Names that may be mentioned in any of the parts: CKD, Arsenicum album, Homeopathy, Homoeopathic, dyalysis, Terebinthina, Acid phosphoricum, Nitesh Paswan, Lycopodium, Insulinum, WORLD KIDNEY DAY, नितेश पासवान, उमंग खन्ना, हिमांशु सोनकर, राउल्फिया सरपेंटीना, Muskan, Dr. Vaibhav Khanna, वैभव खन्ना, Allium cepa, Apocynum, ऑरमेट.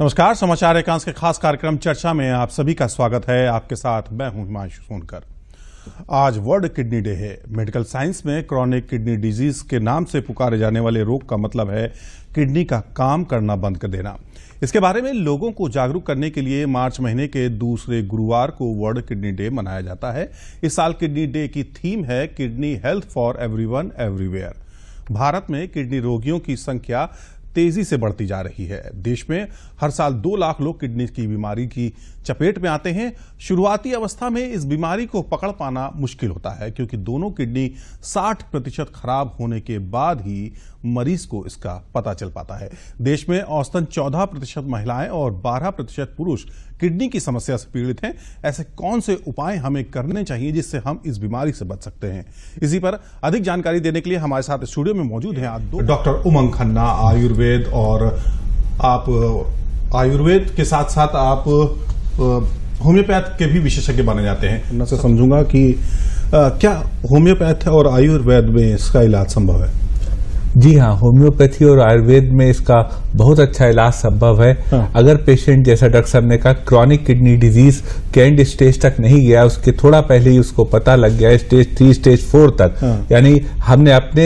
नमस्कार, समाचार एकांश के खास कार्यक्रम चर्चा में आप सभी का स्वागत है। आपके साथ मैं हूं हिमांशु सोनकर। आज वर्ल्ड किडनी डे है। मेडिकल साइंस में क्रॉनिक किडनी डिजीज के नाम से पुकारे जाने वाले रोग का मतलब है किडनी का काम करना बंद कर देना। इसके बारे में लोगों को जागरूक करने के लिए मार्च महीने के दूसरे गुरुवार को वर्ल्ड किडनी डे मनाया जाता है। इस साल किडनी डे की थीम है kidney health for everyone everywhere. Bharat में किडनी रोगियों की संख्या तेजी से बढ़ती जा रही है। देश में हर साल 2 लाख लोग किडनी की बीमारी की चपेट में आते हैं। शुरुआती अवस्था में इस बीमारी को पकड़ पाना मुश्किल होता है क्योंकि दोनों किडनी 60% खराब होने के बाद ही मरीज को इसका पता चल पाता है। देश में औसतन 14% महिलाएं और 12% पुरुष किडनी की समस्या से पीड़ित हैं। ऐसे कौन से उपाय हमें करने चाहिए जिससे हम इस बीमारी से बच सकते हैं? इसी पर अधिक जानकारी देने के लिए हमारे साथ स्टूडियो में मौजूद हैं आप डॉक्टर उमंग खन्ना, आयुर्वेद, और आप आयुर्वेद के साथ साथ आप होम्योपैथ के भी विशेषज्ञ माने जाते हैं। मैं समझूंगा कि क्या होम्योपैथ और आयुर्वेद में इसका इलाज संभव है? जी हाँ, होम्योपैथी और आयुर्वेद में इसका बहुत अच्छा इलाज संभव है। हाँ। अगर पेशेंट, जैसा डॉक्टर साहब ने कहा, क्रॉनिक किडनी डिजीज के एंड स्टेज तक नहीं गया, उसके थोड़ा पहले ही उसको पता लग गया, स्टेज 3, स्टेज 4 तक। हाँ। यानी हमने अपने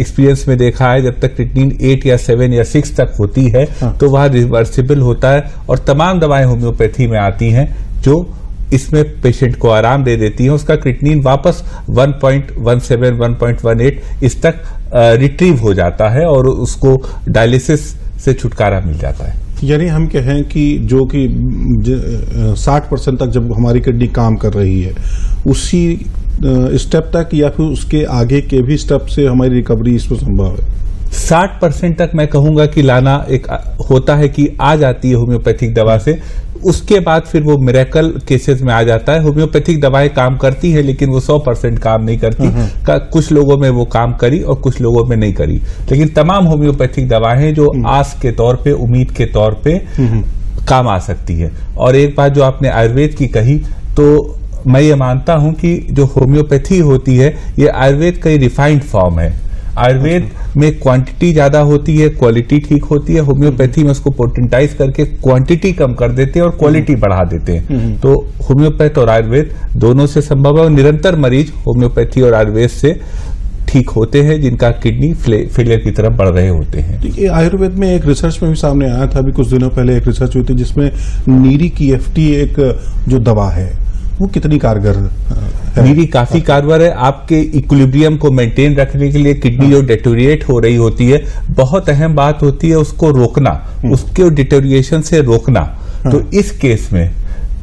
एक्सपीरियंस में देखा है जब तक किडनी 8 या 7 या 6 तक होती है। हाँ। तो वह रिवर्सिबल होता है और तमाम दवाएं होम्योपैथी में आती हैं जो इसमें पेशेंट को आराम दे देती है। उसका क्रिएटिनिन वापस 1.17, 1.18 इस तक रिट्रीव हो जाता है और उसको डायलिसिस से छुटकारा मिल जाता है। यानी हम कहें कि जो कि 60% तक जब हमारी किडनी काम कर रही है, उसी स्टेप तक या फिर उसके आगे के भी स्टेप से हमारी रिकवरी इसमें संभव है। 60% तक मैं कहूंगा कि लाना एक होता है कि आ जाती है होम्योपैथिक दवा से। उसके बाद फिर वो मिरेकल केसेस में आ जाता है। होम्योपैथिक दवाएं काम करती है लेकिन वो 100% काम नहीं करती। कुछ लोगों में वो काम करी और कुछ लोगों में नहीं करी, लेकिन तमाम होम्योपैथिक दवाएं जो आस के तौर पे, उम्मीद के तौर पे काम आ सकती है। और एक बात जो आपने आयुर्वेद की कही, तो मैं ये मानता हूं कि जो होम्योपैथी होती है ये आयुर्वेद का रिफाइंड फॉर्म है। आयुर्वेद में क्वांटिटी ज्यादा होती है, क्वालिटी ठीक होती है। होम्योपैथी में उसको पोटेंटाइज करके क्वांटिटी कम कर देते हैं और क्वालिटी बढ़ा देते हैं। तो होम्योपैथ और आयुर्वेद दोनों से संभव है और निरंतर मरीज होम्योपैथी और आयुर्वेद से ठीक होते हैं जिनका किडनी फेलियर की तरफ बढ़ रहे होते हैं। आयुर्वेद में एक रिसर्च में भी सामने आया था, अभी कुछ दिनों पहले एक रिसर्च हुई थी जिसमें नीरी की FT एक जो दवा है वो कितनी कारगर है? नीरी काफी कारगर है। आपके इक्विलिब्रियम को मेंटेन रखने के लिए किडनी जो डिटोरिएट हो रही होती है, बहुत अहम बात होती है उसको रोकना, उसके डिटोरिएशन से रोकना। तो इस केस में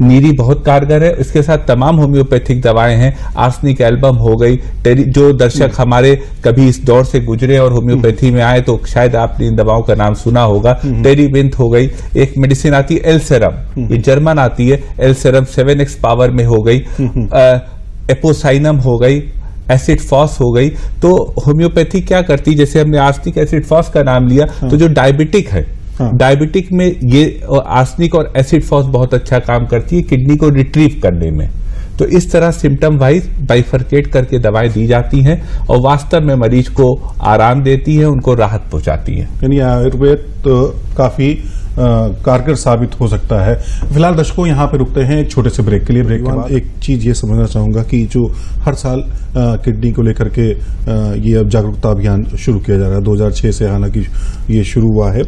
नीरी बहुत कारगर है। इसके साथ तमाम होम्योपैथिक दवाएं हैं, आर्सनिक एल्बम हो गई। जो दर्शक हमारे कभी इस दौर से गुजरे और होम्योपैथी में आए तो शायद आपने इन दवाओं का नाम सुना होगा। टेरीबिंथ हो गई। एक मेडिसिन आती है एलसेरम, ये जर्मन आती है, एलसेरम 7x पावर में हो गई। एपोसाइनम हो गई, एसिड फॉस हो गई। तो होम्योपैथी क्या करती, जैसे हमने आर्सनिक एसिड फॉस का नाम लिया, तो जो डायबिटिक है, डायबिटिक में ये आर्सनिक और एसिड फॉस बहुत अच्छा काम करती है किडनी को रिट्रीव करने में। तो इस तरह सिम्टम वाइज बाइफरकेट करके दवाएं दी जाती हैं और वास्तव में मरीज को आराम देती हैं, उनको राहत पहुंचाती है। यानी आयुर्वेद तो काफी कारगर साबित हो सकता है। फिलहाल दर्शकों यहाँ पे रुकते हैं एक छोटे से ब्रेक के लिए। ब्रेक के बाद एक चीज ये समझना चाहूंगा कि जो हर साल किडनी को लेकर के ये अब जागरूकता अभियान शुरू किया जा रहा है, 2006 से हालांकि ये शुरू हुआ है,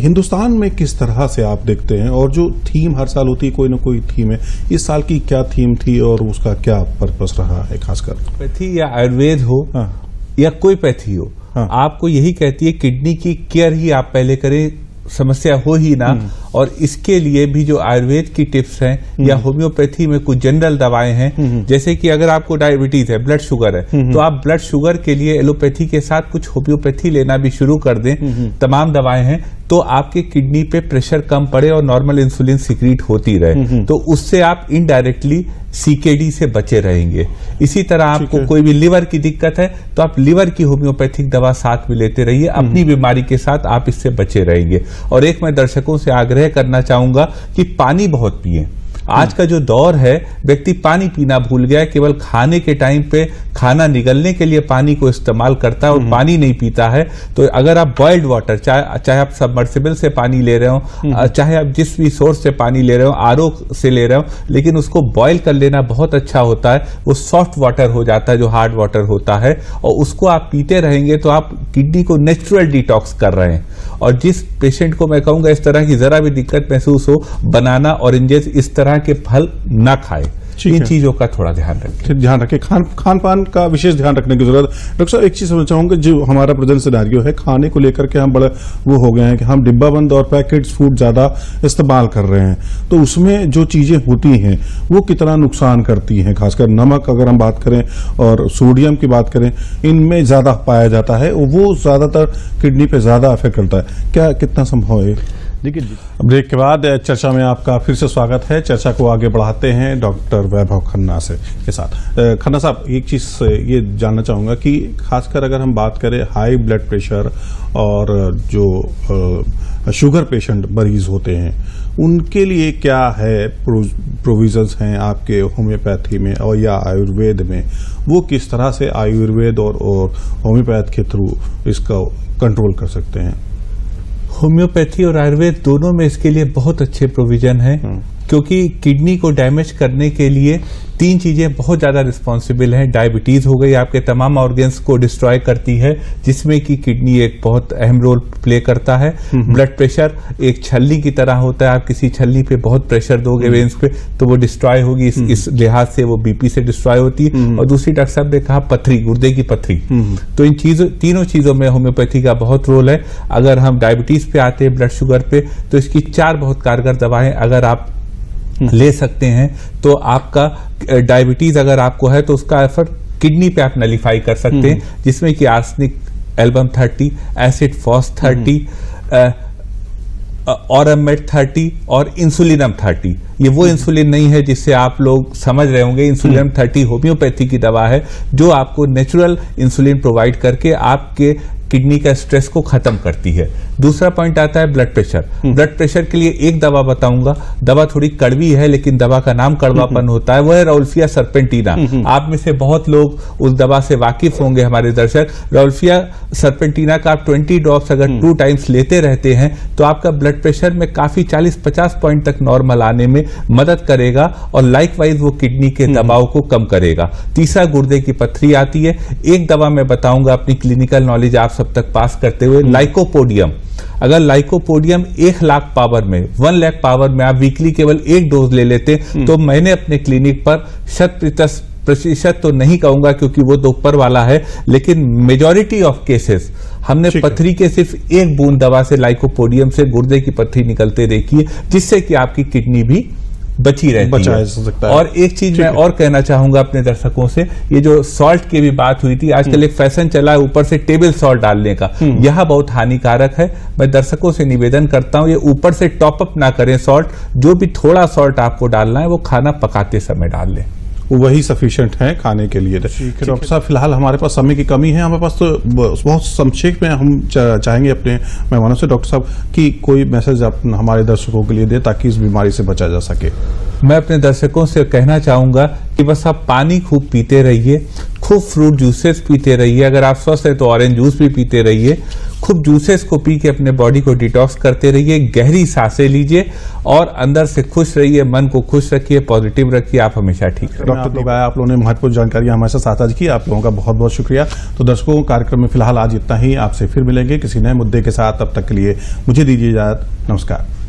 हिंदुस्तान में किस तरह से आप देखते हैं? और जो थीम हर साल होती है, कोई ना कोई थीम है, इस साल की क्या थीम थी और उसका क्या पर्पस रहा है? खासकर पैथी या आयुर्वेद हो या कोई पैथी हो, आपको यही कहती है किडनी की केयर ही आप पहले करें, समस्या हो ही ना। और इसके लिए भी जो आयुर्वेद की टिप्स हैं या होम्योपैथी में कुछ जनरल दवाएं हैं, जैसे कि अगर आपको डायबिटीज है, ब्लड शुगर है, तो आप ब्लड शुगर के लिए एलोपैथी के साथ कुछ होम्योपैथी लेना भी शुरू कर दें। तमाम दवाएं हैं तो आपके किडनी पे प्रेशर कम पड़े और नॉर्मल इंसुलिन सिक्रीट होती रहे, तो उससे आप इनडायरेक्टली CKD से बचे रहेंगे। इसी तरह आपको कोई भी लिवर की दिक्कत है तो आप लिवर की होम्योपैथिक दवा साथ में लेते रहिए, अपनी बीमारी के साथ आप इससे बचे रहेंगे। और एक मैं दर्शकों से आग्रह करना चाहूंगा कि पानी बहुत पिए। आज का जो दौर है, व्यक्ति पानी पीना भूल गया, केवल खाने के टाइम पे खाना निगलने के लिए पानी को इस्तेमाल करता है और पानी नहीं पीता है। तो अगर आप बॉइल्ड वाटर, चाहे आप सबमर्सिबल से पानी ले रहे हो, चाहे आप जिस भी सोर्स से पानी ले रहे हो, आरओ से ले रहे हो, लेकिन उसको बॉयल कर लेना बहुत अच्छा होता है। वो सॉफ्ट वाटर हो जाता है जो हार्ड वाटर होता है, और उसको आप पीते रहेंगे तो आप किडनी को नेचुरल डिटॉक्स कर रहे हैं। और जिस पेशेंट को मैं कहूंगा इस तरह की जरा भी दिक्कत महसूस हो, बनाना, ऑरेंजेस, इस तरह के फल ना खाए। इन चीजों का थोड़ा ध्यान रखें। खान पान का विशेष ध्यान रखने की जरूरत। डॉक्टर साहब, एक चीज समझना चाहूंगा, जो हमारा प्रेजेंट सिनेरियो है, खाने को लेकर के हम बड़ा वो हो गए हैं कि हम डिब्बा बंद और पैकेट फूड ज्यादा इस्तेमाल कर रहे हैं, तो उसमें जो चीजें होती हैं वो कितना नुकसान करती हैं। खासकर नमक अगर हम बात करें और सोडियम की बात करें, इनमें ज्यादा पाया जाता है, वो ज्यादातर किडनी पे ज्यादा अफेक्ट करता है। क्या कितना संभव है? ब्रेक के बाद चर्चा में आपका फिर से स्वागत है। चर्चा को आगे बढ़ाते हैं डॉक्टर वैभव खन्ना के साथ। खन्ना साहब, एक चीज ये जानना चाहूंगा कि खासकर अगर हम बात करें हाई ब्लड प्रेशर और जो शुगर पेशेंट मरीज होते हैं, उनके लिए क्या है प्रोविजंस हैं आपके होम्योपैथी में और या आयुर्वेद में? वो किस तरह से आयुर्वेद और होम्योपैथ के थ्रू इसका कंट्रोल कर सकते हैं? होम्योपैथी और आयुर्वेद दोनों में इसके लिए बहुत अच्छे प्रोविजन है, क्योंकि किडनी को डैमेज करने के लिए तीन चीजें बहुत ज्यादा रिस्पॉन्सिबल हैं। डायबिटीज हो गई, आपके तमाम ऑर्गेन्स को डिस्ट्रॉय करती है, जिसमें कि किडनी एक बहुत अहम रोल प्ले करता है। ब्लड प्रेशर एक छलनी की तरह होता है, आप किसी छलनी पे बहुत प्रेशर दोगे वेन्स पे तो वो डिस्ट्रॉय होगी, इस लिहाज से वो बीपी से डिस्ट्रॉय होती है। और दूसरी डॉक्टर साहब ने कहा पथरी, गुर्दे की पथरी। तो इन तीनों चीजों में होम्योपैथी का बहुत रोल है। अगर हम डायबिटीज पे आते हैं, ब्लड शुगर पे, तो इसकी चार बहुत कारगर दवाएं अगर आप ले सकते हैं तो आपका डायबिटीज अगर आपको है तो उसका एफर्ट किडनी पे आप नलीफाई कर सकते हैं, जिसमें कि आर्सेनिक एल्बम 30, एसिड फॉस 30, ऑरमेट 30 और इंसुलिनम 30। ये वो इंसुलिन नहीं है जिससे आप लोग समझ रहे होंगे। इंसुलिनम 30 होम्योपैथी की दवा है जो आपको नेचुरल इंसुलिन प्रोवाइड करके आपके किडनी का स्ट्रेस को खत्म करती है। दूसरा पॉइंट आता है ब्लड प्रेशर। ब्लड प्रेशर के लिए एक दवा बताऊंगा, दवा थोड़ी कड़वी है लेकिन दवा का नाम कड़वापन होता है, वह है राउल्फिया सरपेंटीना। आप में से बहुत लोग उस दवा से वाकिफ होंगे हमारे दर्शक। राउल्फिया सरपेंटीना का आप 20 ड्रॉप्स अगर 2 टाइम्स लेते रहते हैं तो आपका ब्लड प्रेशर में काफी 40-50 पॉइंट तक नॉर्मल आने में मदद करेगा, और लाइक वाइज वो किडनी के दबाव को कम करेगा। तीसरा गुर्दे की पथरी आती है। एक दवा मैं बताऊंगा, अपनी क्लिनिकल नॉलेज आप सब तक पास करते हुए, लाइकोपोडियम। अगर लाइकोपोडियम 1 लाख पावर में, 1 लाख पावर में आप वीकली केवल 1 डोज ले लेते तो मैंने अपने क्लिनिक पर 100% तो नहीं कहूंगा क्योंकि वो तो ऊपर वाला है, लेकिन मेजॉरिटी ऑफ केसेस हमने पथरी के सिर्फ 1 बूंद दवा से, लाइकोपोडियम से, गुर्दे की पथरी निकलते देखी है, जिससे कि आपकी किडनी भी बची रहती है। और एक चीज मैं और कहना चाहूंगा अपने दर्शकों से, ये जो सॉल्ट की भी बात हुई थी, आजकल एक फैशन चला है ऊपर से टेबल सॉल्ट डालने का, यह बहुत हानिकारक है। मैं दर्शकों से निवेदन करता हूं, ये ऊपर से टॉपअप ना करें सॉल्ट। जो भी थोड़ा सॉल्ट आपको डालना है वो खाना पकाते समय डाल लें, वही सफिशिएंट है खाने के लिए। डॉक्टर साहब, फिलहाल हमारे पास समय की कमी है, हमारे पास तो बहुत संक्षेप में हम चाहेंगे अपने मेहमानों से डॉक्टर साहब कि कोई मैसेज आप हमारे दर्शकों के लिए दे ताकि इस बीमारी से बचा जा सके। मैं अपने दर्शकों से कहना चाहूंगा कि बस आप पानी खूब पीते रहिए, खूब फ्रूट जूसेस पीते रहिए, अगर आप स्वस्थ है तो ऑरेंज जूस भी पीते रहिए, खूब जूसेस को पी के अपने बॉडी को डिटॉक्स करते रहिए, गहरी सांसें लीजिए और अंदर से खुश रहिए, मन को खुश रखिए, पॉजिटिव रखिए, आप हमेशा ठीक रहेंगे। डॉक्टर लोग आए, आप लोगों ने महत्वपूर्ण जानकारी हमारे साथ साझा की, आप लोगों का बहुत बहुत शुक्रिया। तो दर्शकों, कार्यक्रम में फिलहाल आज इतना ही, आपसे फिर मिलेंगे किसी नए मुद्दे के साथ। तब तक के लिए मुझे दीजिए इजाजत, नमस्कार।